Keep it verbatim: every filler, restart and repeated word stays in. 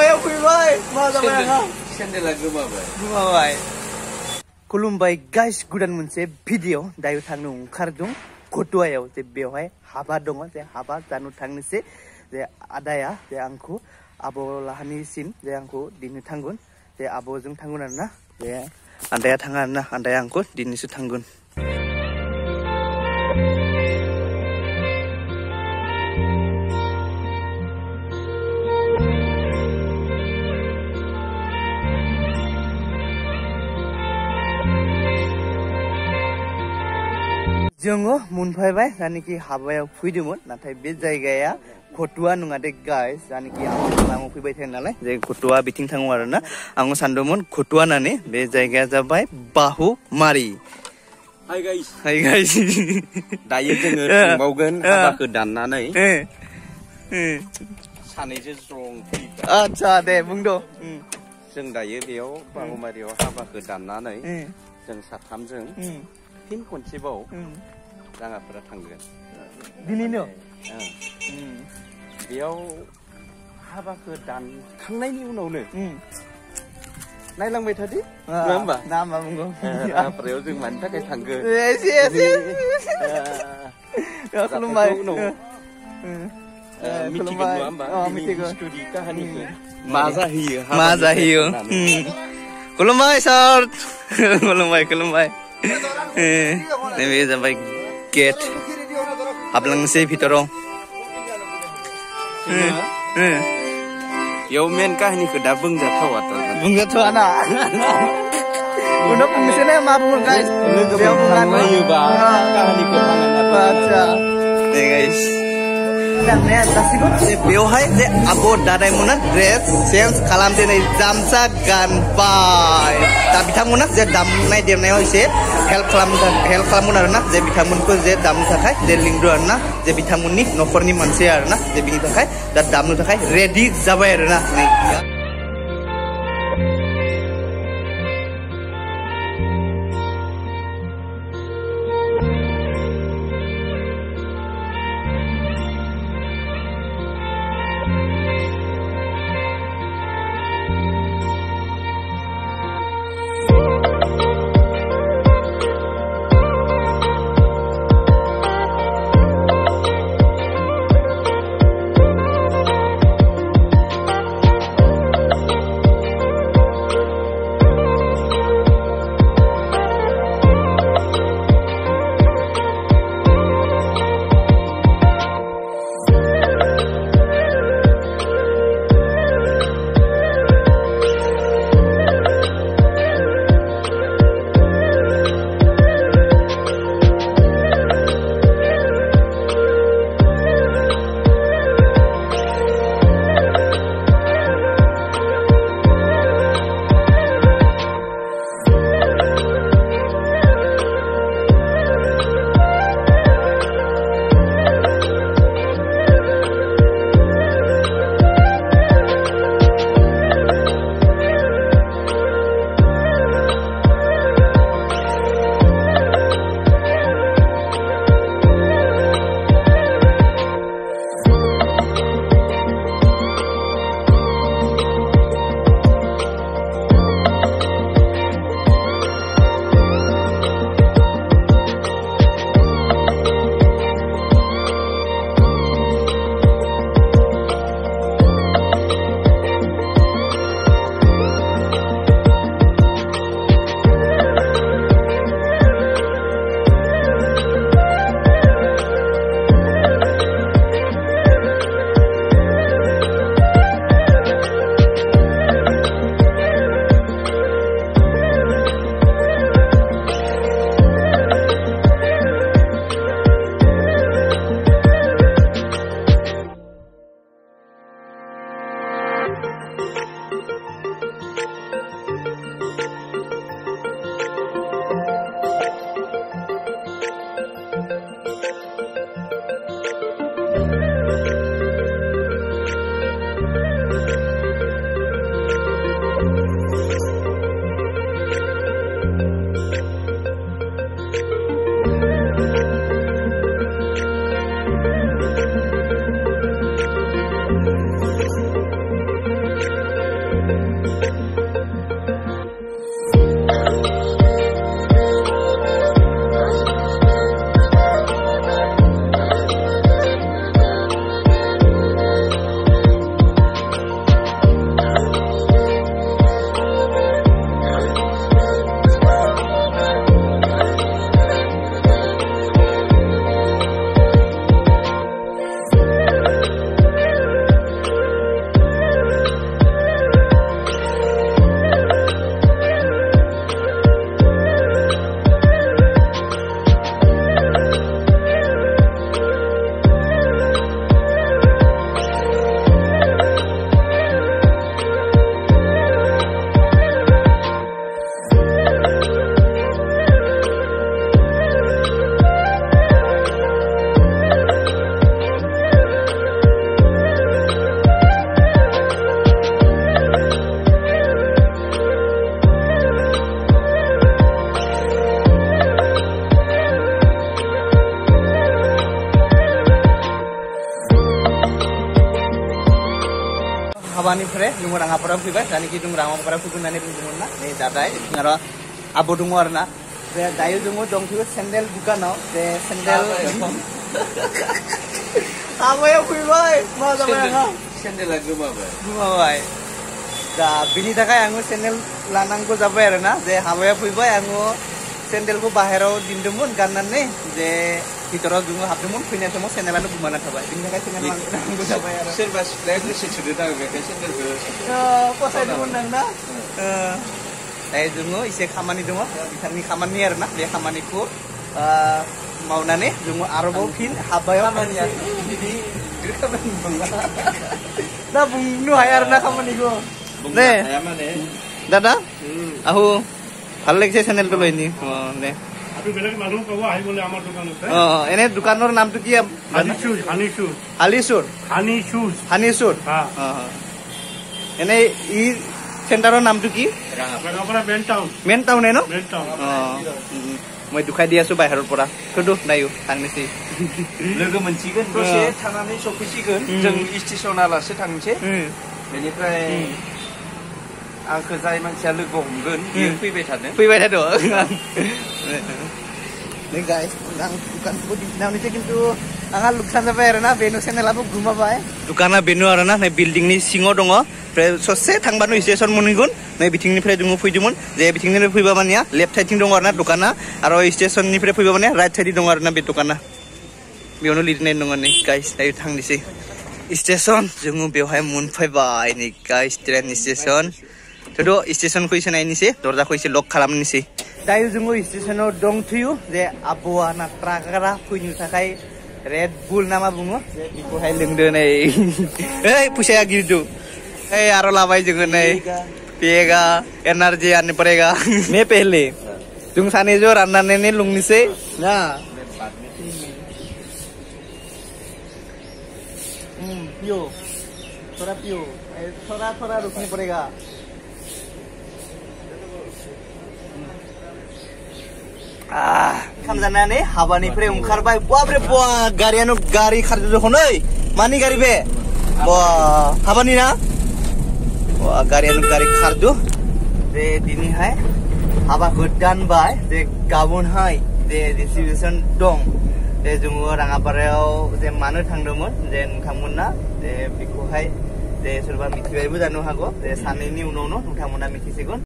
Kumbaya, kumbaya. Sendela gumabay. Gumabay. Kulumbay guys, gudan munse video dayu thangno ongkardung. Kotuayo te beohay haba dongo te haba tanu thangni se te adaya te angku abo lahani sin te angku dinu thanggun te abo jung thanggun anna te andaya thangan na andaya angku dinu su thanggun. Jongo munpai bai rani ki habaya phuidumon natai be jaygaya kotua nungade guys rani ki amang phuibai thain nalai je kotua biting thango arona ango sandomon kotua nane be jaygaya jabai bahu mari. Hi guys, hi guys. Dayo jongo thangbaogon habakho dannanai saneje jong phuida. Acha de bungdo. Jong dayo beyo bahu mariyo habakho dannanai jong sathamjong Tim konsibau, jangan pernah tanggung. Di nino, dia apa ke dan kang nai ni unau nih. Nai lang metode, nambah, nambah mungkin. Apa dia tu mantap kayak tanggung. Eh si si, kalau mai unau, mesti kau nambah. Mesti kau studi kahani. Mazahir, mazahir. Kalau mai sort, kalau mai kalau mai. Ini sampai gate, abang sih fiturong. Yo men kah ni sudah benggat tua tu. Benggat tua nak. Untuk pengusiannya mabul guys. Dia bukan Melayu bah. Kah ni kebangan apa aja. Nih guys. Dan saya tadi tu saya biohai saya abor darai muna dress sales kalam saya ni jamsa ganpai. Tapi thamun nak saya dam nai dia nai hoise. Help kalam help kalamun arna je bithamun ko je damnu thakai je lingdo arna je bithamunni nokorni manse arna je bini thakai da damnu thakai ready jabai arna Thank you. khabani fre nungur anga parang fiba tani ki nungur anga parang fiba nani nungur na ni dadai ngaro abo dungur na de dayu dungur dong fiba sendel buka nao de sendel abo ya fiba ma da ma sendel lagu ma ba ma ba da bini taka yangu sendel lanang ko jaber na de abo ya fiba yangu sendel ko bahero dindumun kanan ne de Kitorok dungo hapde mun punya semua senelan lu gimana coba? Ini kayak senelan nanggo coba ya. Sir bas plek lu sih cerita gue kayak sendel gue. Eh, posai dungo nanda. Eh, saya dungo isi kamani dungo, ini kamani ya nak dia kamaniku. Eh, mau nane dungo arbo kin habayo kamani. Jadi, dia kamani bunga. Nah, bungnu hayar nak kamani gue. Nih, dada. Aku, kalau saya senel dulu ini. Oh, nih. Aduh benar malu kau ahi boleh amat dukan itu. Oh, ini dukan orang nama tu kia. Hanisur, Hanisur. Hanisur. Hanisur. Hanisur. Ha. Ini ini center orang nama tu kia. Berapa main town? Main town ni no? Main town. Oh. Mau dukai dia supaya harus pura. Keduh, nayu, tang nasi. Lagu mencikan. Terus, tangan ini sokusikan. Jeng istisional lah, setang nasi. Jadi saya. Aku saya masih lalu gonggun, pilih betul, pilih betul. Nih guys, orang bukan budi, namun itu kintu, angkat lukisan apa ya, na Benu sana lalu guma apa ya? Bukanlah Benu orang na, nih building ni singo dongo, selesai tang baru station mungkin, nih building ni perlu dongo puji mun, jadi building ni perlu bawa mana? Left side dongo orang na, bukanlah, atau station ni perlu bawa mana? Right side dongo orang na betul bukanlah. Bionu lihatnya dongo nih guys, saya tang di sini. Station, dongo biawai mun five by nih guys, train station. Jodoh stasiun kau isi naik ni sih, dorda kau isi lok kalam ni sih. Tapi jenggo stasiun itu dong tuju, jadi abu anak trakara kau nyusakai Red Bull nama bungo. Jadi kau hai lengder naik. Eh, pusaya gitu. Eh, aro lawai jenggo naik. Piega, energi ane perega. Nih pele. Jeng sana jor anda nene lung ni sih. Nah. Hmm, pio, sora pio, sora sora rukni perega. Ah, kamzana nih, haba nih pre umkar bay, buah pre buah, garianu gari kerja tuh honoi, mani gari be, buah, haba nih na, buah garianu gari kerja, de dini hai, haba hutan bay, de gabun hai, de distribution dong, de jumbo orang apa reo, de manu thang dongon, de kamu na, de biku hai, de surba mikir ibu dan nuhago, de sana ini unono, kamu na mikir segon.